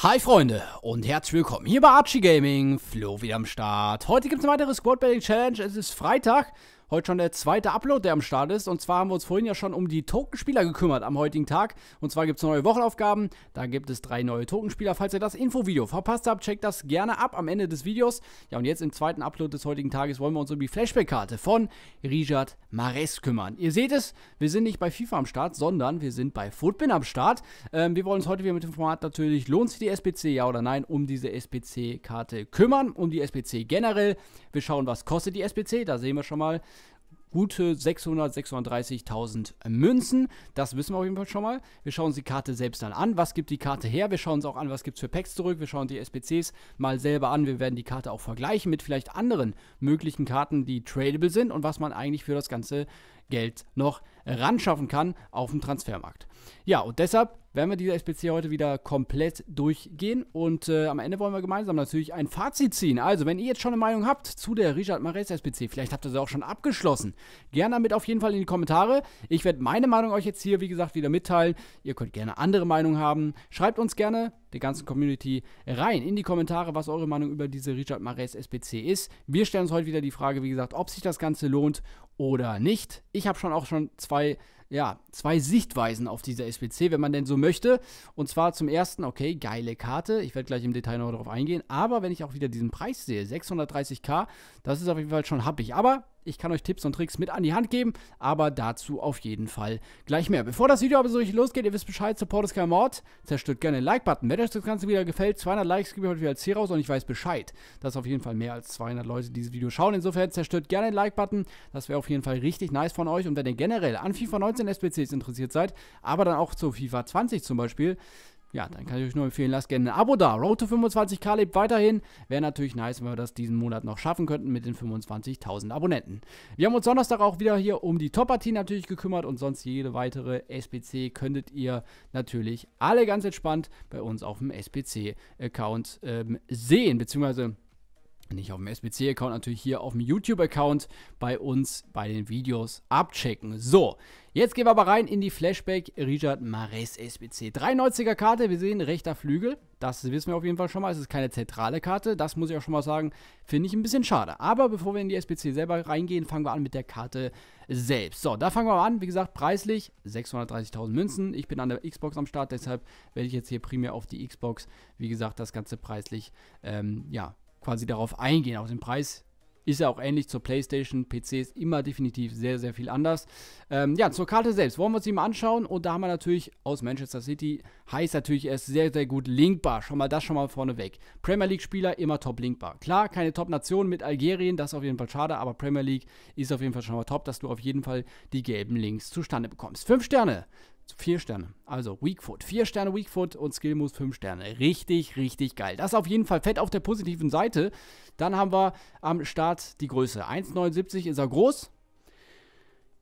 Hi Freunde und herzlich willkommen hier bei Archie Gaming, Flo wieder am Start. Heute gibt es eine weitere Squad Building Challenge, es ist Freitag, heute schon der zweite Upload, der am Start ist. Und zwar haben wir uns vorhin ja schon um die Tokenspieler gekümmert am heutigen Tag. Und zwar gibt es neue Wochenaufgaben, da gibt es 3 neue Tokenspieler. Falls ihr das Infovideo verpasst habt, checkt das gerne ab am Ende des Videos. Ja, und jetzt im zweiten Upload des heutigen Tages wollen wir uns um die Flashback-Karte von Riyad Mahrez kümmern. Ihr seht es, wir sind nicht bei FIFA am Start, sondern wir sind bei Futbin am Start. Wir wollen uns heute wieder mit dem Format natürlich, lohnt sich die SBC, ja oder nein, um diese SBC-Karte kümmern, um die SBC generell. Wir schauen, was kostet die SBC, da sehen wir schon mal gute 636.000 Münzen, das wissen wir auf jeden Fall schon mal. Wir schauen uns die Karte selbst dann an, was gibt die Karte her, wir schauen uns auch an, was gibt es für Packs zurück, wir schauen die SBCs mal selber an, wir werden die Karte auch vergleichen mit vielleicht anderen möglichen Karten, die tradable sind und was man eigentlich für das ganze Geld noch ran schaffen kann auf dem Transfermarkt. Ja, und deshalb werden wir diese SBC heute wieder komplett durchgehen und am Ende wollen wir gemeinsam natürlich ein Fazit ziehen. Also, wenn ihr jetzt schon eine Meinung habt zu der Riyad Mahrez SBC, vielleicht habt ihr sie auch schon abgeschlossen, gerne damit auf jeden Fall in die Kommentare. Ich werde meine Meinung euch jetzt hier, wie gesagt, wieder mitteilen. Ihr könnt gerne andere Meinungen haben. Schreibt uns gerne, der ganzen Community, rein in die Kommentare, was eure Meinung über diese Riyad Mahrez SBC ist. Wir stellen uns heute wieder die Frage, wie gesagt, ob sich das Ganze lohnt oder nicht. Ich habe schon zwei Sichtweisen auf dieser SBC, wenn man denn so möchte. Und zwar zum ersten, okay, geile Karte. Ich werde gleich im Detail noch darauf eingehen. Aber wenn ich auch wieder diesen Preis sehe, 630.000, das ist auf jeden Fall schon happig. Aber ich kann euch Tipps und Tricks mit an die Hand geben, aber dazu auf jeden Fall gleich mehr. Bevor das Video aber so richtig losgeht, ihr wisst Bescheid, Support ist kein Mord. Zerstört gerne den Like-Button. Wenn euch das Ganze wieder gefällt, 200 Likes gebe ich heute wieder als Ziel raus und ich weiß Bescheid, dass auf jeden Fall mehr als 200 Leute dieses Video schauen. Insofern zerstört gerne den Like-Button. Das wäre auf jeden Fall richtig nice von euch. Und wenn ihr generell an FIFA 19 SBCs interessiert seid, aber dann auch zu FIFA 20 zum Beispiel, ja, dann kann ich euch nur empfehlen, lasst gerne ein Abo da. Road to 25.000 lebt weiterhin. Wäre natürlich nice, wenn wir das diesen Monat noch schaffen könnten mit den 25.000 Abonnenten. Wir haben uns Donnerstag auch wieder hier um die Top-Partien natürlich gekümmert und sonst jede weitere SBC könntet ihr natürlich alle ganz entspannt bei uns auf dem SBC-Account sehen, beziehungsweise nicht auf dem SBC-Account, natürlich hier auf dem YouTube-Account bei uns bei den Videos abchecken. So, jetzt gehen wir aber rein in die Flashback Riyad Mahrez SBC. 93er Karte, wir sehen rechter Flügel, das wissen wir auf jeden Fall schon mal, es ist keine zentrale Karte, das muss ich auch schon mal sagen, finde ich ein bisschen schade. Aber bevor wir in die SBC selber reingehen, fangen wir an mit der Karte selbst. So, da fangen wir mal an, wie gesagt, preislich 630.000 Münzen, ich bin an der Xbox am Start, deshalb werde ich jetzt hier primär auf die Xbox, wie gesagt, das Ganze preislich, ja, quasi darauf eingehen. Auch den Preis ist ja auch ähnlich zur Playstation, PC ist immer definitiv sehr, sehr viel anders. Ja, zur Karte selbst wollen wir uns die mal anschauen und da haben wir natürlich aus Manchester City, heißt natürlich, er ist sehr, sehr gut linkbar, schon mal vorneweg. Premier League Spieler immer top linkbar. Klar, keine Top-Nation mit Algerien, das ist auf jeden Fall schade, aber Premier League ist auf jeden Fall schon mal top, dass du auf jeden Fall die gelben Links zustande bekommst. 4 Sterne, also Weakfoot, 4 Sterne Weakfoot und Skillmoves 5 Sterne, richtig, richtig geil, das ist auf jeden Fall fett auf der positiven Seite. Dann haben wir am Start die Größe, 1,79 ist er groß.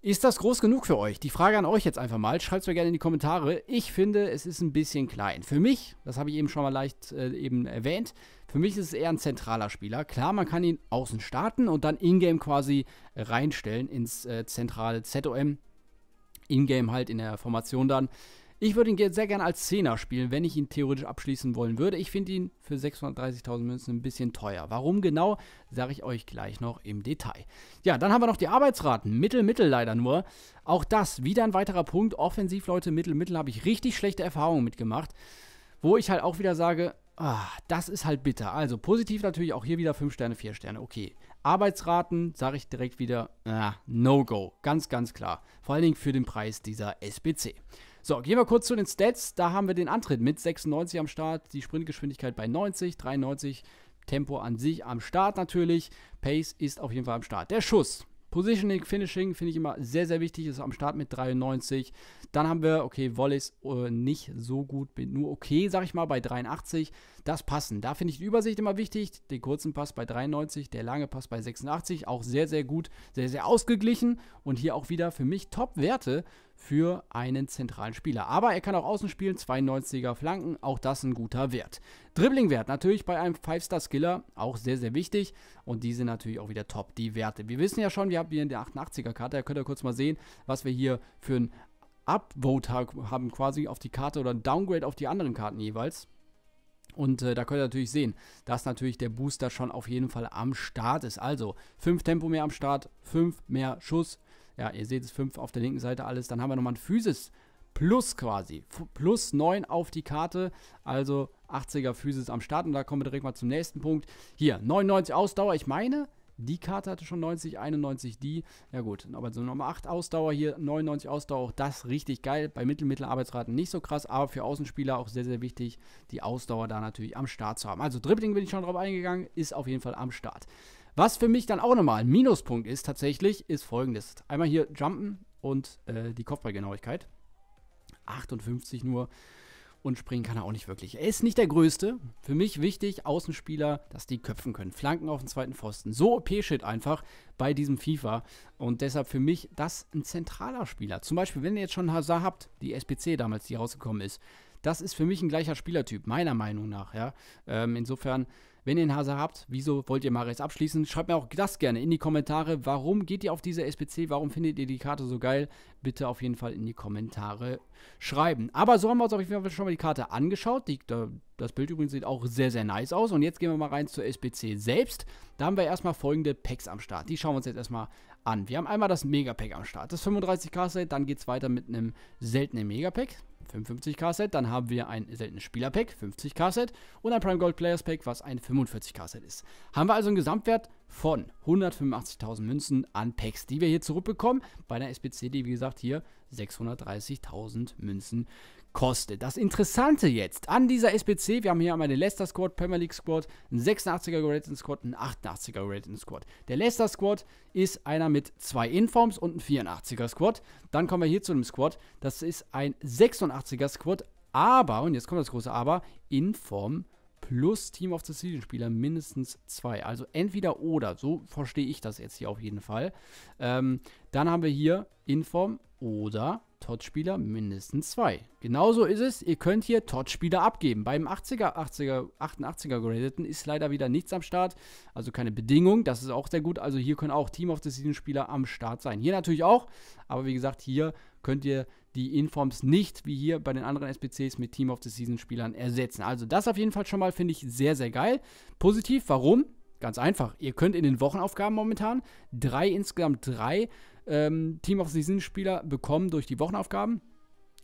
Ist das groß genug für euch? Die Frage an euch jetzt einfach mal, schreibt es mir gerne in die Kommentare. Ich finde, es ist ein bisschen klein. Für mich, das habe ich eben schon mal leicht eben erwähnt, für mich ist es eher ein zentraler Spieler. Klar, man kann ihn außen starten und dann in-game quasi reinstellen ins zentrale ZOM. In-game halt in der Formation dann. Ich würde ihn sehr gerne als 10er spielen, wenn ich ihn theoretisch abschließen wollen würde. Ich finde ihn für 630.000 Münzen ein bisschen teuer. Warum genau, sage ich euch gleich noch im Detail. Ja, dann haben wir noch die Arbeitsraten. Mittel leider nur. Auch das, wieder ein weiterer Punkt. Offensiv, Leute, Mittel habe ich richtig schlechte Erfahrungen mitgemacht. Wo ich halt auch wieder sage, das ist halt bitter. Also positiv natürlich auch hier wieder 5 Sterne, 4 Sterne, okay. Arbeitsraten, sage ich direkt wieder, No-Go, ganz, ganz klar. Vor allen Dingen für den Preis dieser SBC. So, gehen wir kurz zu den Stats. Da haben wir den Antritt mit 96 am Start, die Sprintgeschwindigkeit bei 90, 93, Tempo an sich am Start natürlich. Pace ist auf jeden Fall am Start. Der Schuss, Positioning, Finishing finde ich immer sehr, sehr wichtig, ist am Start mit 93. Dann haben wir, okay, Volleys nicht so gut, nur okay, sage ich mal, bei 83. Das Passen, da finde ich die Übersicht immer wichtig. Den kurzen Pass bei 93, der lange Pass bei 86, auch sehr, sehr gut, sehr, sehr ausgeglichen. Und hier auch wieder für mich Top-Werte für einen zentralen Spieler. Aber er kann auch außen spielen, 92er Flanken, auch das ein guter Wert. Dribbling-Wert natürlich bei einem 5-Star-Skiller, auch sehr, sehr wichtig. Und die sind natürlich auch wieder top, die Werte. Wir wissen ja schon, wir haben hier eine 88er-Karte, da könnt ihr kurz mal sehen, was wir hier für einen Upvote haben quasi auf die Karte oder ein Downgrade auf die anderen Karten jeweils. Und da könnt ihr natürlich sehen, dass natürlich der Booster schon auf jeden Fall am Start ist. Also 5 Tempo mehr am Start, 5 mehr Schuss. Ja, ihr seht es, 5 auf der linken Seite alles. Dann haben wir nochmal ein Physis Plus quasi. Plus 9 auf die Karte. Also 80er Physis am Start. Und da kommen wir direkt mal zum nächsten Punkt. Hier, 99 Ausdauer. Ich meine, die Karte hatte schon 90, 91 die. Ja gut, aber so nochmal 8 Ausdauer hier, 99 Ausdauer, auch das richtig geil. Bei Arbeitsraten nicht so krass, aber für Außenspieler auch sehr, sehr wichtig, die Ausdauer da natürlich am Start zu haben. Also Dribbling bin ich schon drauf eingegangen, ist auf jeden Fall am Start. Was für mich dann auch nochmal ein Minuspunkt ist tatsächlich, ist folgendes. Einmal hier Jumpen und die Kopfballgenauigkeit. 58 nur. Und springen kann er auch nicht wirklich. Er ist nicht der Größte. Für mich wichtig, Außenspieler, dass die köpfen können. Flanken auf den zweiten Pfosten. So OP-Shit einfach bei diesem FIFA. Und deshalb für mich das ein zentraler Spieler. Zum Beispiel, wenn ihr jetzt schon Hazard habt, die SBC damals, die rausgekommen ist. Das ist für mich ein gleicher Spielertyp, meiner Meinung nach. Ja? Insofern, wenn ihr einen Hazard habt, wieso wollt ihr Mahrez abschließen? Schreibt mir auch das gerne in die Kommentare. Warum geht ihr auf diese SBC? Warum findet ihr die Karte so geil? Bitte auf jeden Fall in die Kommentare schreiben. Aber so haben wir uns auf jeden Fall schon mal die Karte angeschaut. Das Bild übrigens sieht auch sehr, sehr nice aus. Und jetzt gehen wir mal rein zur SBC selbst. Da haben wir erstmal folgende Packs am Start. Die schauen wir uns jetzt erstmal an. Wir haben einmal das Megapack am Start. Das 35k-Set, dann geht es weiter mit einem seltenen Megapack. 55k-Set, dann haben wir ein seltenes Spieler-Pack, 50k-Set und ein Prime Gold Players Pack, was ein 45k-Set ist. Haben wir also einen Gesamtwert von 185.000 Münzen an Packs, die wir hier zurückbekommen, bei einer SBC, die wie gesagt hier 630.000 Münzen kostet. Das Interessante jetzt an dieser SBC, wir haben hier einmal den Leicester Squad, Premier League Squad, einen 86er Graded Squad, einen 88er Graded Squad. Der Leicester Squad ist einer mit 2 Informs und einem 84er Squad. Dann kommen wir hier zu einem Squad, das ist ein 86er Squad, aber, und jetzt kommt das große Aber, Inform plus Team of the Season Spieler mindestens 2. Also entweder oder, so verstehe ich das jetzt hier auf jeden Fall. Dann haben wir hier Inform oder Todspieler mindestens 2. Genauso ist es, ihr könnt hier Todspieler abgeben. Beim 88er Gradeten ist leider wieder nichts am Start, also keine Bedingung, das ist auch sehr gut. Also hier können auch Team of the Season Spieler am Start sein. Hier natürlich auch, aber wie gesagt, hier könnt ihr die Informs nicht, wie hier bei den anderen SBCs, mit Team of the Season Spielern ersetzen. Also das auf jeden Fall schon mal, finde ich, sehr, sehr geil. Positiv, warum? Ganz einfach, ihr könnt in den Wochenaufgaben momentan insgesamt drei Team of the Season Spieler bekommen durch die Wochenaufgaben.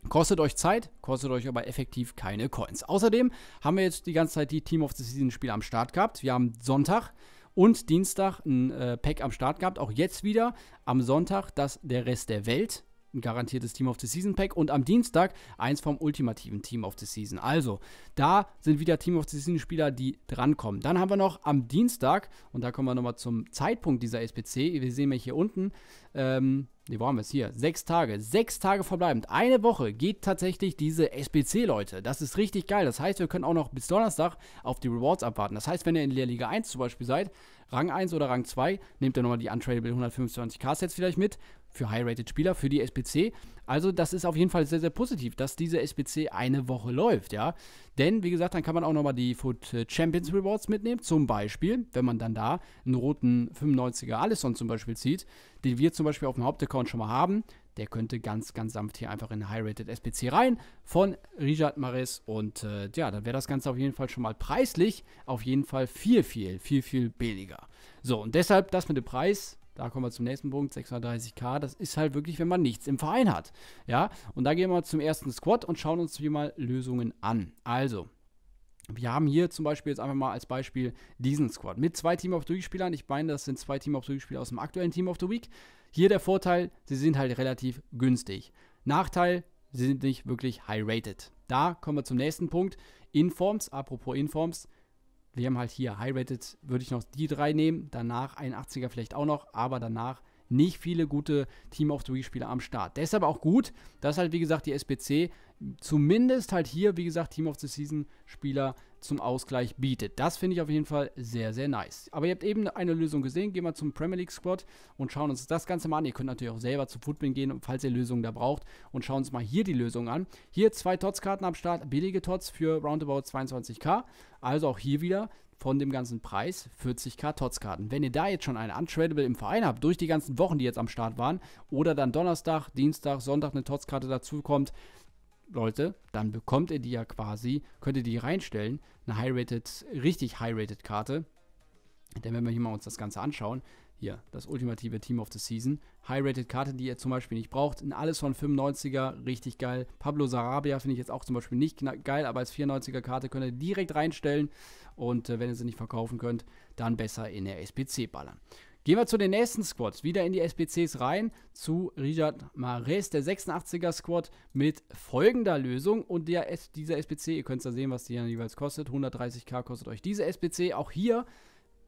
Kostet euch Zeit, kostet euch aber effektiv keine Coins. Außerdem haben wir jetzt die ganze Zeit die Team of the Season Spieler am Start gehabt. Wir haben Sonntag und Dienstag ein Pack am Start gehabt. Auch jetzt wieder am Sonntag das der Rest der Welt, ein garantiertes Team of the Season Pack, und am Dienstag eins vom ultimativen Team of the Season. Also, da sind wieder Team of the Season Spieler, die drankommen. Dann haben wir noch am Dienstag, und da kommen wir nochmal zum Zeitpunkt dieser SBC, wir sehen wir hier unten, wo haben wir es hier? 6 Tage verbleibend. Eine Woche geht tatsächlich diese SBC, Leute. Das ist richtig geil. Das heißt, wir können auch noch bis Donnerstag auf die Rewards abwarten. Das heißt, wenn ihr in der Liga 1 zum Beispiel seid, Rang 1 oder Rang 2, nehmt ihr nochmal die Untradable 125k Sets vielleicht mit, für High-Rated Spieler, für die SBC. Also das ist auf jeden Fall sehr, sehr positiv, dass diese SBC eine Woche läuft, ja. Denn, wie gesagt, dann kann man auch nochmal die Foot Champions Rewards mitnehmen, zum Beispiel, wenn man dann da einen roten 95er Alisson zum Beispiel zieht, den wir zum Beispiel auf dem Hauptaccount schon mal haben. Der könnte ganz, ganz sanft hier einfach in High-Rated SBC rein von Riyad Mahrez. Und ja, dann wäre das Ganze auf jeden Fall schon mal preislich auf jeden Fall viel billiger. So, und deshalb das mit dem Preis. Da kommen wir zum nächsten Punkt, 630k, das ist halt wirklich, wenn man nichts im Verein hat, ja, und da gehen wir zum ersten Squad und schauen uns hier mal Lösungen an. Also, wir haben hier zum Beispiel jetzt einfach mal als Beispiel diesen Squad mit 2 Team-of-the-Week-Spielern, ich meine, das sind 2 Team-of-the-Week-Spieler aus dem aktuellen Team-of-the-Week, hier der Vorteil, sie sind halt relativ günstig, Nachteil, sie sind nicht wirklich high-rated. Da kommen wir zum nächsten Punkt, Informs, apropos Informs. Wir haben halt hier High-Rated, würde ich noch die 3 nehmen, danach 81er vielleicht auch noch, aber danach nicht viele gute Team-of-the-Week-Spieler am Start. Deshalb auch gut, dass halt wie gesagt die SBC zumindest halt hier, wie gesagt, Team-of-the-Season-Spieler zum Ausgleich bietet. Das finde ich auf jeden Fall sehr, sehr nice. Aber ihr habt eben eine Lösung gesehen. Gehen wir zum Premier League Squad und schauen uns das Ganze mal an. Ihr könnt natürlich auch selber zu Futbin gehen, falls ihr Lösungen da braucht, und schauen uns mal hier die Lösung an. Hier 2 Tots-Karten am Start, billige Tots für roundabout 22k. Also auch hier wieder von dem ganzen Preis 40.000 Tots-Karten. Wenn ihr da jetzt schon eine Untradable im Verein habt, durch die ganzen Wochen, die jetzt am Start waren, oder dann Donnerstag, Dienstag, Sonntag eine Tots-Karte dazukommt, Leute, dann bekommt ihr die ja quasi, könnt ihr die reinstellen, eine High-Rated, richtig High-Rated Karte. Denn wenn wir hier mal uns das Ganze anschauen, hier, das ultimative Team of the Season, High-Rated Karte, die ihr zum Beispiel nicht braucht, in alles von 95er, richtig geil. Pablo Sarabia finde ich jetzt auch zum Beispiel nicht geil, aber als 94er Karte könnt ihr direkt reinstellen und wenn ihr sie nicht verkaufen könnt, dann besser in der SBC ballern. Gehen wir zu den nächsten Squads, wieder in die SBCs rein, zu Riyad Mahrez, der 86er Squad mit folgender Lösung und dieser SBC, ihr könnt es ja sehen, was die jeweils kostet, 130.000 kostet euch diese SBC, auch hier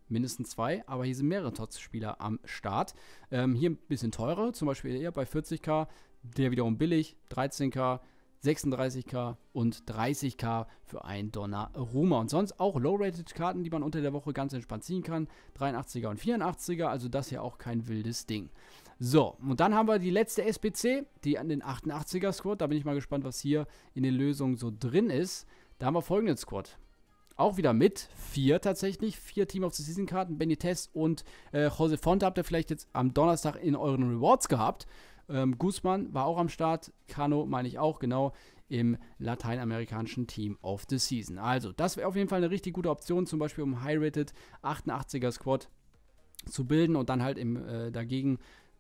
mindestens zwei, aber hier sind mehrere Tots-Spieler am Start. Hier ein bisschen teurer, zum Beispiel eher bei 40.000, der wiederum billig, 13.000, 36.000 und 30.000 für einen Donnarumma. Und sonst auch Low-Rated-Karten, die man unter der Woche ganz entspannt ziehen kann, 83er und 84er, also das hier auch kein wildes Ding. So, und dann haben wir die letzte SBC, die an den 88er-Squad, da bin ich mal gespannt, was hier in den Lösungen so drin ist. Da haben wir folgenden Squad. Auch wieder mit vier Team of the Season Karten, Benitez und Jose Fonte habt ihr vielleicht jetzt am Donnerstag in euren Rewards gehabt. Guzman war auch am Start, Cano meine ich auch, genau, im lateinamerikanischen Team of the Season. Also, das wäre auf jeden Fall eine richtig gute Option, zum Beispiel um High-Rated 88er Squad zu bilden und dann halt im dagegen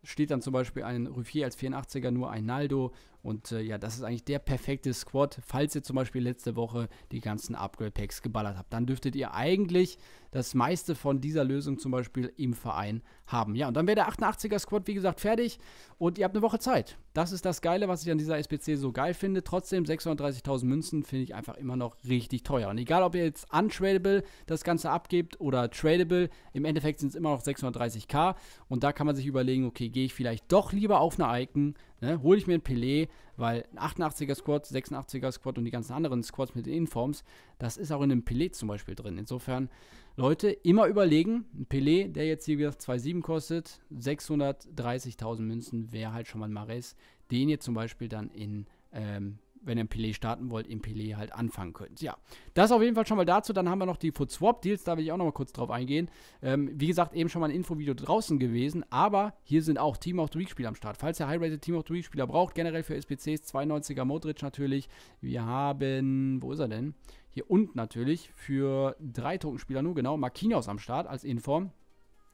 steht dann zum Beispiel ein Ruffier als 84er, nur ein Naldo. Und ja, das ist eigentlich der perfekte Squad, falls ihr zum Beispiel letzte Woche die ganzen Upgrade-Packs geballert habt. Dann dürftet ihr eigentlich das meiste von dieser Lösung zum Beispiel im Verein haben. Ja, und dann wäre der 88er-Squad, wie gesagt, fertig und ihr habt eine Woche Zeit. Das ist das Geile, was ich an dieser SBC so geil finde. Trotzdem, 630.000 Münzen finde ich einfach immer noch richtig teuer. Und egal, ob ihr jetzt untradable das Ganze abgebt oder tradable, im Endeffekt sind es immer noch 630.000. Und da kann man sich überlegen, okay, gehe ich vielleicht doch lieber auf eine Icon, ne, hole ich mir einen Pelé, weil ein 88er Squad, 86er Squad und die ganzen anderen Squads mit den Informs, das ist auch in einem Pelé zum Beispiel drin. Insofern, Leute, immer überlegen, ein Pelé, der jetzt hier wieder 2,7 kostet, 630.000 Münzen wäre halt schon mal ein Mahrez, den ihr zum Beispiel dann in, wenn ihr im Pelé starten wollt, im Pelé halt anfangen könnt. Ja, das auf jeden Fall schon mal dazu. Dann haben wir noch die Foot-Swap-Deals, da will ich auch noch mal kurz drauf eingehen. Wie gesagt, eben schon mal ein Infovideo draußen gewesen, aber hier sind auch Team-of-the-Week-Spieler am Start. Falls ihr High-Rated Team-of-the-Week-Spieler braucht, generell für SBCs, 92er Modric natürlich. Wir haben, wo ist er denn? Hier unten natürlich für 3 Tokenspieler nur, genau, Marquinhos am Start als Inform.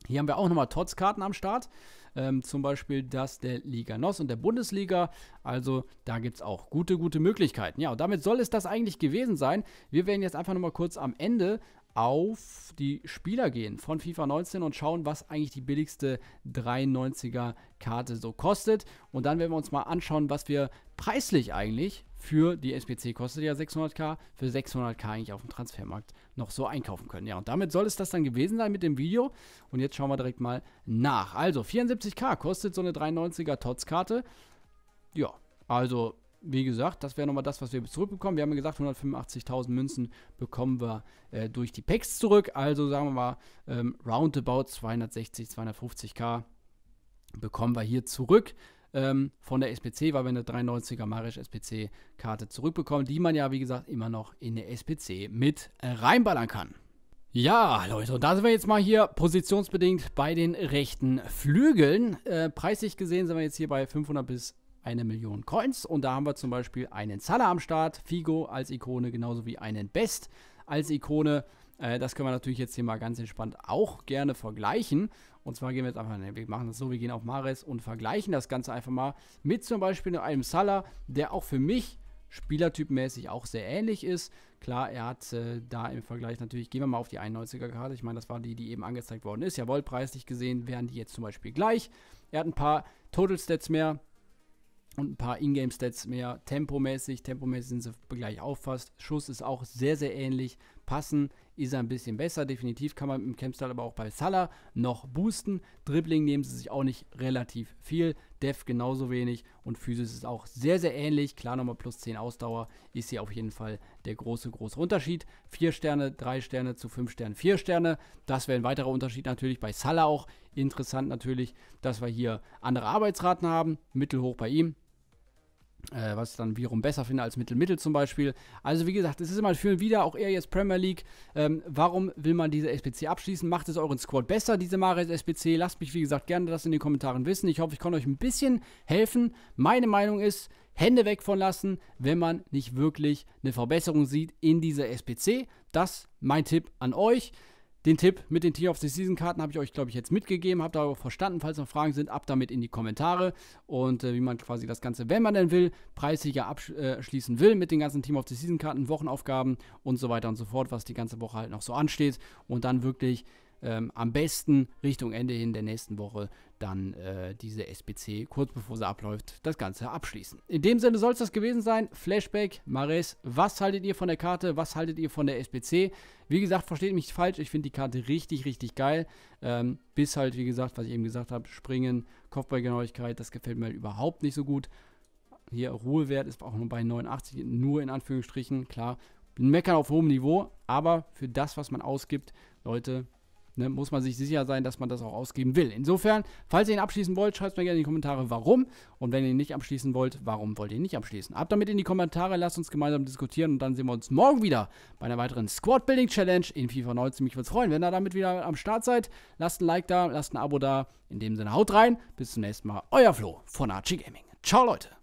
Hier haben wir auch nochmal Tots-Karten am Start, zum Beispiel das der Liga NOS und der Bundesliga, also da gibt es auch gute Möglichkeiten. Ja, und damit soll es das eigentlich gewesen sein. Wir werden jetzt einfach nochmal kurz am Ende auf die Spieler gehen von FIFA 19 und schauen, was eigentlich die billigste 93er Karte so kostet. Und dann werden wir uns mal anschauen, was wir preislich eigentlich für die SBC, kostet ja 600.000, für 600.000 eigentlich auf dem Transfermarkt noch so einkaufen können. Ja, und damit soll es das dann gewesen sein mit dem Video. Und jetzt schauen wir direkt mal nach. Also 74.000 kostet so eine 93er Tots-Karte. Ja, also wie gesagt, das wäre nochmal das, was wir zurückbekommen. Wir haben ja gesagt, 185.000 Münzen bekommen wir durch die Packs zurück. Also sagen wir mal, roundabout 250.000 bekommen wir hier zurück von der SBC, weil wir eine 93er Mahrez SBC-Karte zurückbekommen, die man ja, wie gesagt, immer noch in der SBC mit reinballern kann. Ja, Leute, und da sind wir jetzt mal hier positionsbedingt bei den rechten Flügeln. Preislich gesehen sind wir jetzt hier bei 500 bis 1 Million Coins und da haben wir zum Beispiel einen Salah am Start, Figo als Ikone, genauso wie einen Best als Ikone. Das können wir natürlich jetzt hier mal ganz entspannt auch gerne vergleichen. Und zwar gehen wir jetzt einfach, wir machen das so, wir gehen auf Mahrez und vergleichen das Ganze einfach mal mit zum Beispiel einem Salah, der auch für mich spielertypmäßig auch sehr ähnlich ist. Klar, er hat da im Vergleich natürlich, gehen wir mal auf die 91er-Karte, ich meine, das war die, die eben angezeigt worden ist. Jawohl, preislich gesehen wären die jetzt zum Beispiel gleich. Er hat ein paar Total-Stats mehr und ein paar Ingame-Stats mehr, tempomäßig sind sie gleich auf fast. Schuss ist auch sehr, sehr ähnlich. Passen ist er ein bisschen besser, definitiv kann man im Campstyle aber auch bei Salah noch boosten. Dribbling nehmen sie sich auch nicht relativ viel, Def genauso wenig und Physis ist auch sehr, sehr ähnlich. Klar, nochmal plus 10 Ausdauer ist hier auf jeden Fall der große Unterschied. 4 Sterne, 3 Sterne zu 5 Sternen, 4 Sterne. Das wäre ein weiterer Unterschied natürlich bei Salah auch. Interessant natürlich, dass wir hier andere Arbeitsraten haben, mittelhoch bei ihm. was ich dann wiederum besser finde als Mittel-Mittel zum Beispiel. Also wie gesagt, es ist immer für und wieder, auch eher jetzt Premier League. Warum will man diese SBC abschließen? Macht es euren Squad besser, diese Mahrez SBC? Lasst mich, wie gesagt, gerne das in den Kommentaren wissen. Ich hoffe, ich konnte euch ein bisschen helfen. Meine Meinung ist, Hände weg von lassen, wenn man nicht wirklich eine Verbesserung sieht in dieser SBC. Das ist mein Tipp an euch. Den Tipp mit den Team of the Season Karten habe ich euch, glaube ich, jetzt mitgegeben. Habt ihr auch verstanden? Falls noch Fragen sind, ab damit in die Kommentare. Und wie man quasi das Ganze, wenn man denn will, preislicher abschließen will mit den ganzen Team of the Season Karten, Wochenaufgaben und so weiter und so fort, was die ganze Woche halt noch so ansteht. Und dann wirklich am besten Richtung Ende hin der nächsten Woche dann diese SBC, kurz bevor sie abläuft, das Ganze abschließen. In dem Sinne soll es das gewesen sein. Flashback, Mahrez, was haltet ihr von der Karte? Was haltet ihr von der SBC? Wie gesagt, versteht mich falsch, ich finde die Karte richtig, richtig geil. Bis halt, wie gesagt, was ich eben gesagt habe, Springen, Kopfballgenauigkeit, das gefällt mir halt überhaupt nicht so gut. Hier Ruhewert ist auch nur bei 89, nur in Anführungsstrichen, klar. Meckern auf hohem Niveau, aber für das, was man ausgibt, Leute, ne, muss man sich sicher sein, dass man das auch ausgeben will. Insofern, falls ihr ihn abschließen wollt, schreibt mir gerne in die Kommentare, warum. Und wenn ihr ihn nicht abschließen wollt, warum wollt ihr ihn nicht abschließen? Ab damit in die Kommentare, lasst uns gemeinsam diskutieren und dann sehen wir uns morgen wieder bei einer weiteren Squad Building Challenge in FIFA 19. Mich würde es freuen, wenn ihr damit wieder am Start seid. Lasst ein Like da, lasst ein Abo da. In dem Sinne, haut rein. Bis zum nächsten Mal. Euer Flo von Archie Gaming. Ciao, Leute.